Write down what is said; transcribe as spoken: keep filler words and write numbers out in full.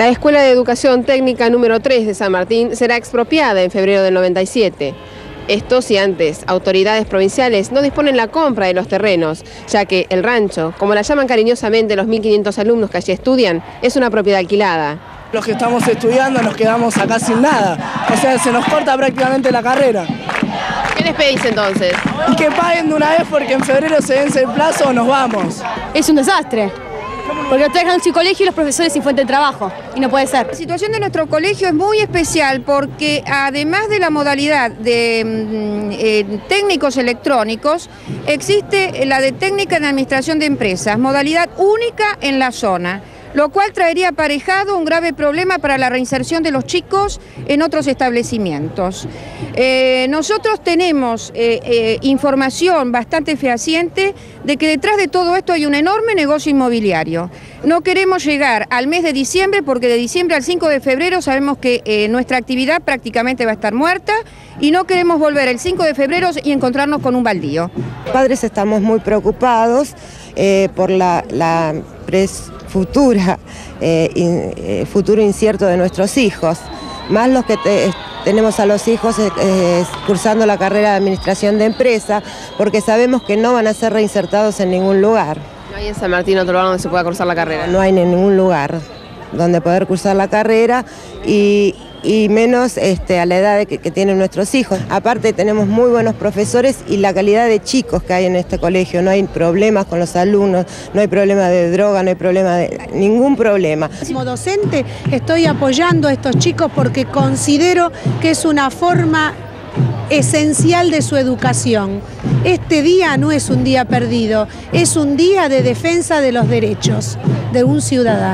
La Escuela de Educación Técnica número tres de San Martín será expropiada en febrero del noventa y siete. Esto si antes autoridades provinciales no disponen la compra de los terrenos, ya que el rancho, como la llaman cariñosamente los mil quinientos alumnos que allí estudian, es una propiedad alquilada. Los que estamos estudiando nos quedamos acá sin nada, o sea, se nos corta prácticamente la carrera. ¿Qué les pedís entonces? Y que paguen de una vez porque en febrero se vence el plazo o nos vamos. Es un desastre. Porque lo trajeron sin colegio y los profesores sin fuente de trabajo, y no puede ser. La situación de nuestro colegio es muy especial porque además de la modalidad de eh, técnicos electrónicos, existe la de técnica en administración de empresas, modalidad única en la zona, lo cual traería aparejado un grave problema para la reinserción de los chicos en otros establecimientos. Eh, nosotros tenemos eh, eh, información bastante fehaciente de que detrás de todo esto hay un enorme negocio inmobiliario. No queremos llegar al mes de diciembre porque de diciembre al cinco de febrero sabemos que eh, nuestra actividad prácticamente va a estar muerta y no queremos volver el cinco de febrero y encontrarnos con un baldío. Los padres estamos muy preocupados eh, por la... la pres... futura, eh, in, eh, futuro incierto de nuestros hijos, más los que te, tenemos a los hijos eh, cursando la carrera de administración de empresa, porque sabemos que no van a ser reinsertados en ningún lugar. ¿No hay en San Martín otro lugar donde se pueda cursar la carrera? No hay en ningún lugar donde poder cursar la carrera y, y menos este, a la edad que, que tienen nuestros hijos. Aparte tenemos muy buenos profesores y la calidad de chicos que hay en este colegio, no hay problemas con los alumnos, no hay problema de droga, no hay problema de ningún problema. Como docente estoy apoyando a estos chicos porque considero que es una forma esencial de su educación. Este día no es un día perdido, es un día de defensa de los derechos de un ciudadano.